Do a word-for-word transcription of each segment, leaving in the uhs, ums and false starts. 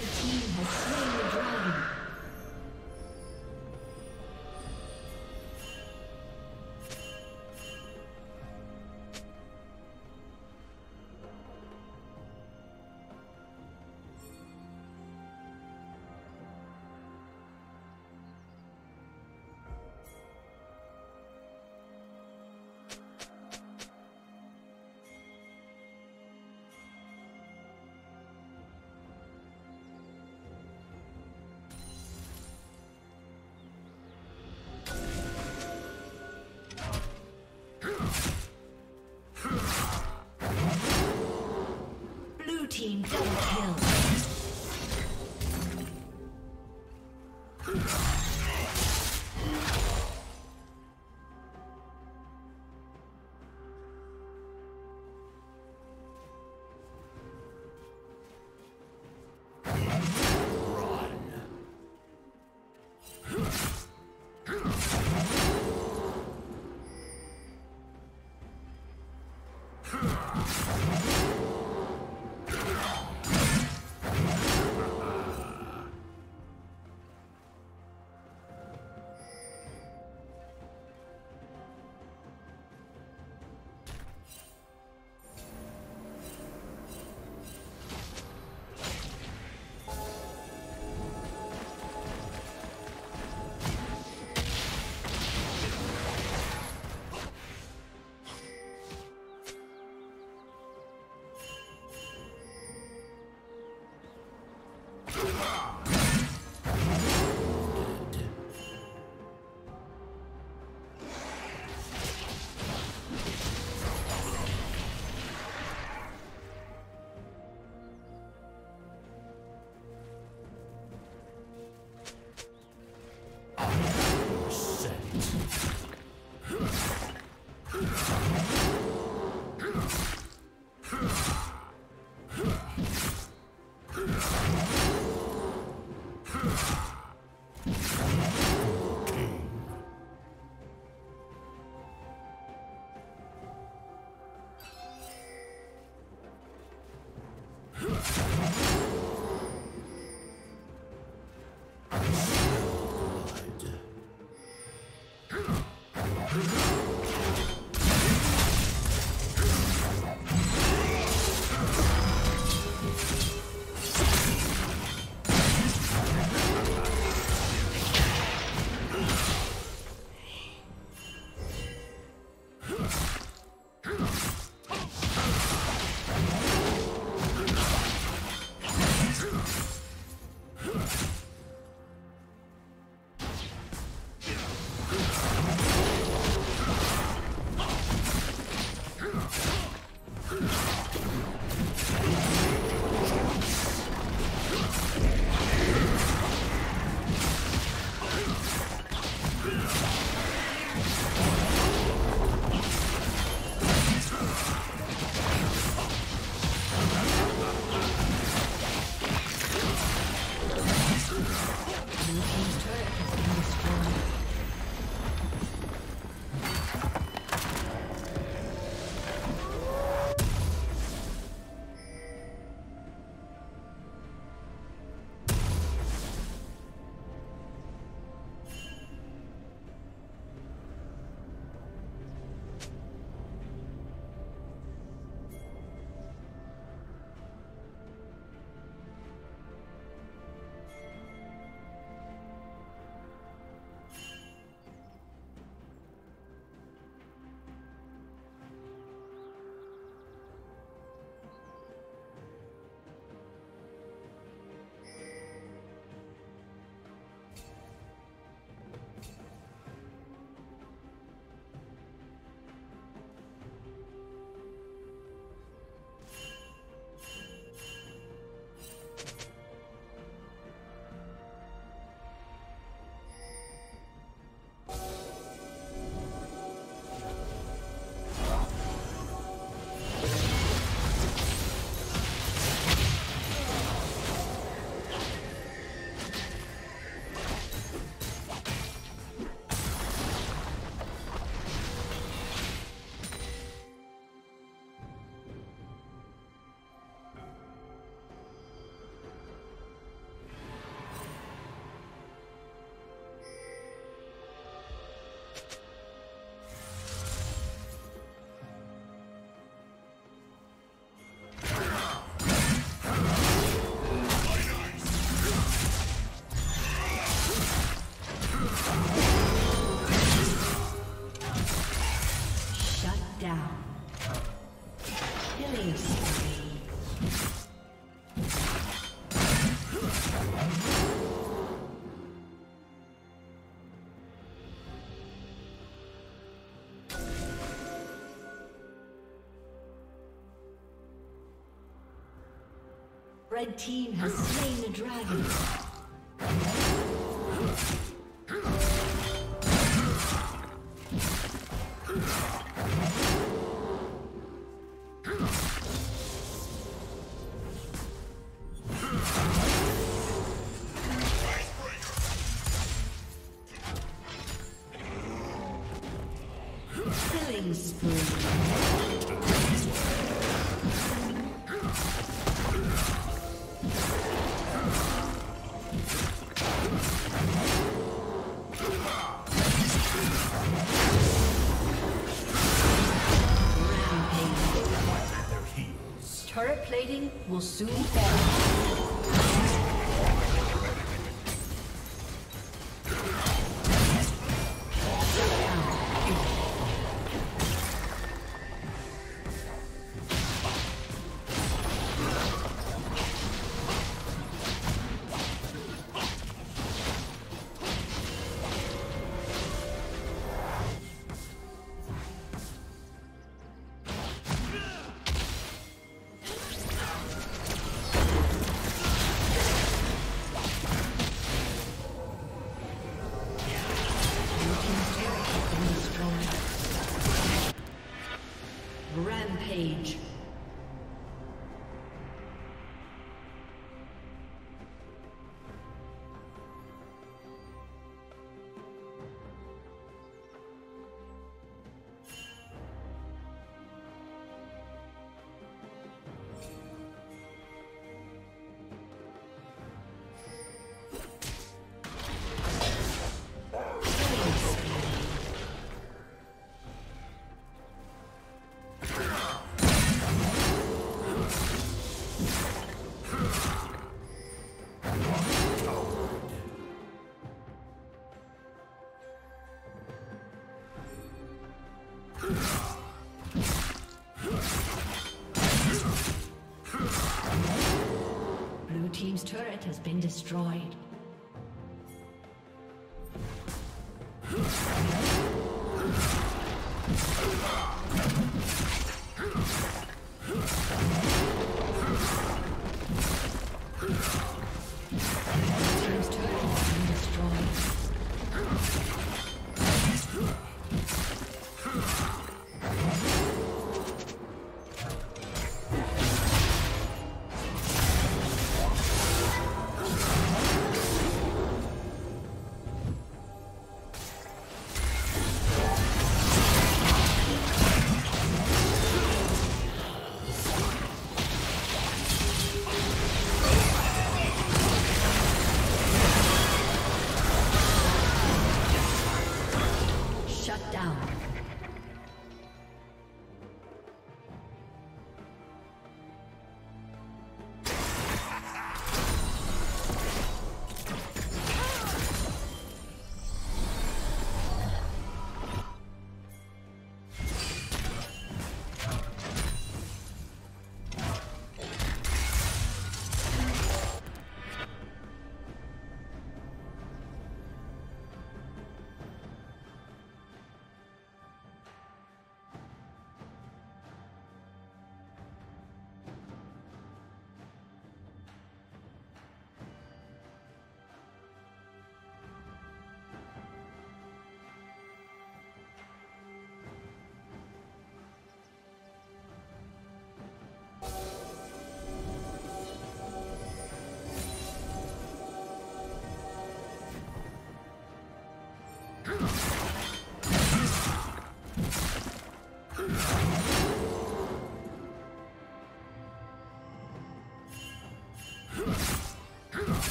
Red team has slain the dragon. Team double kill. Red team has slain the dragon. Turret plating will soon fall. Rampage. Blue team's turret has been destroyed.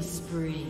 Spree.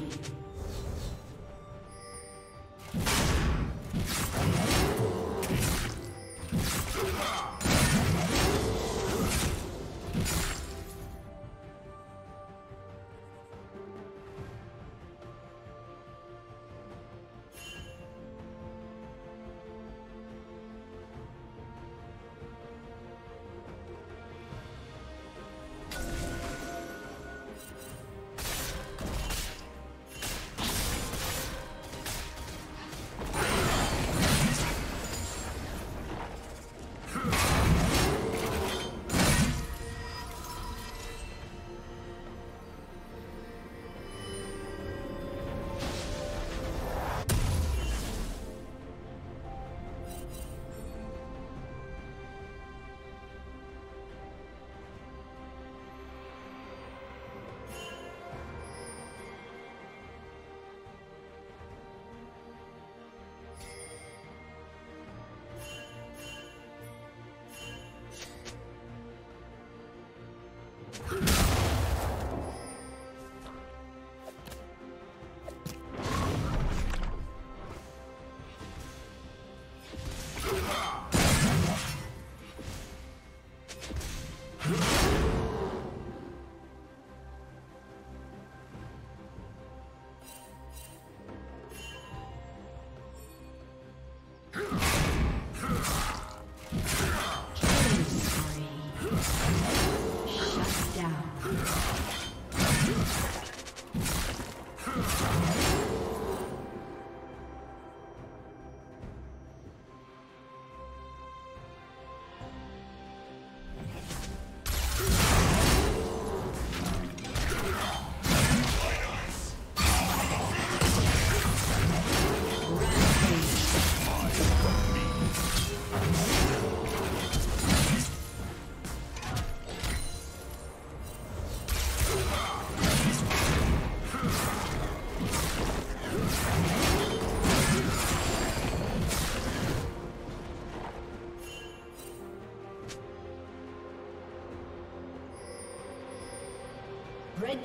Red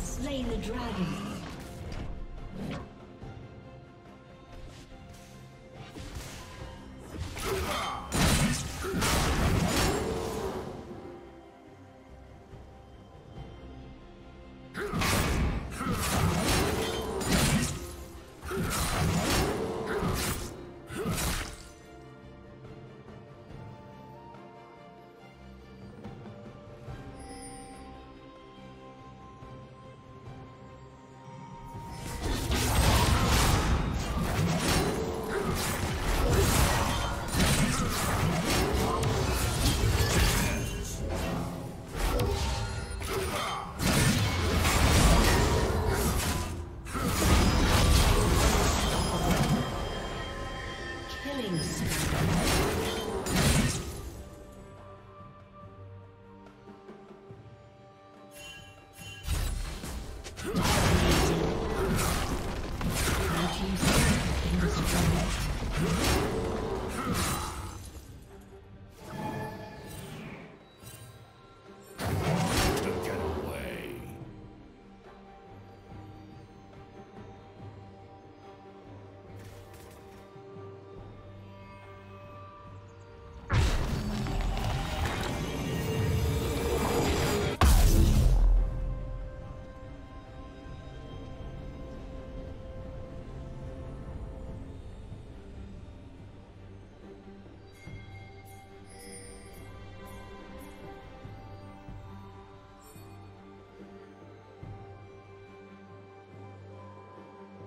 has slain the dragon.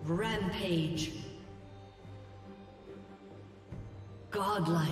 Rampage. Godlike.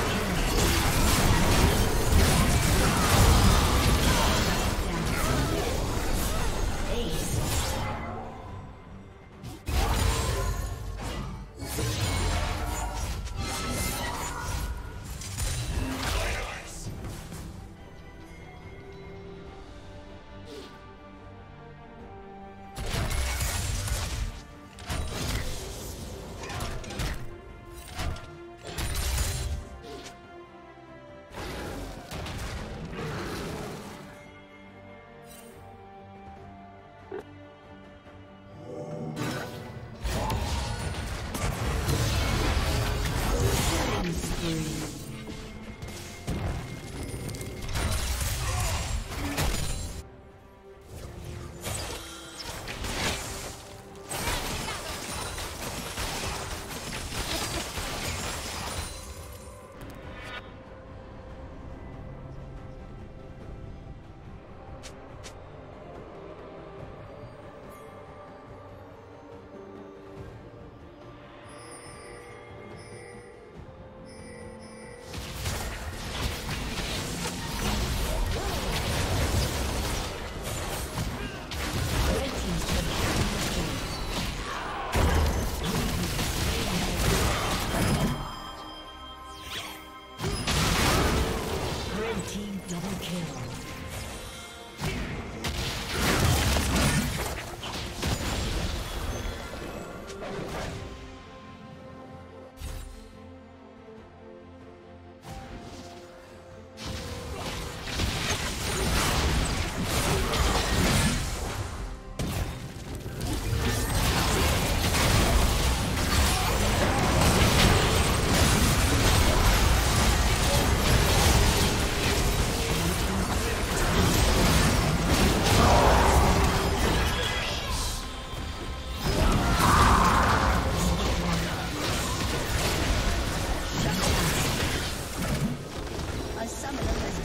kill.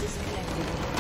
disconnected.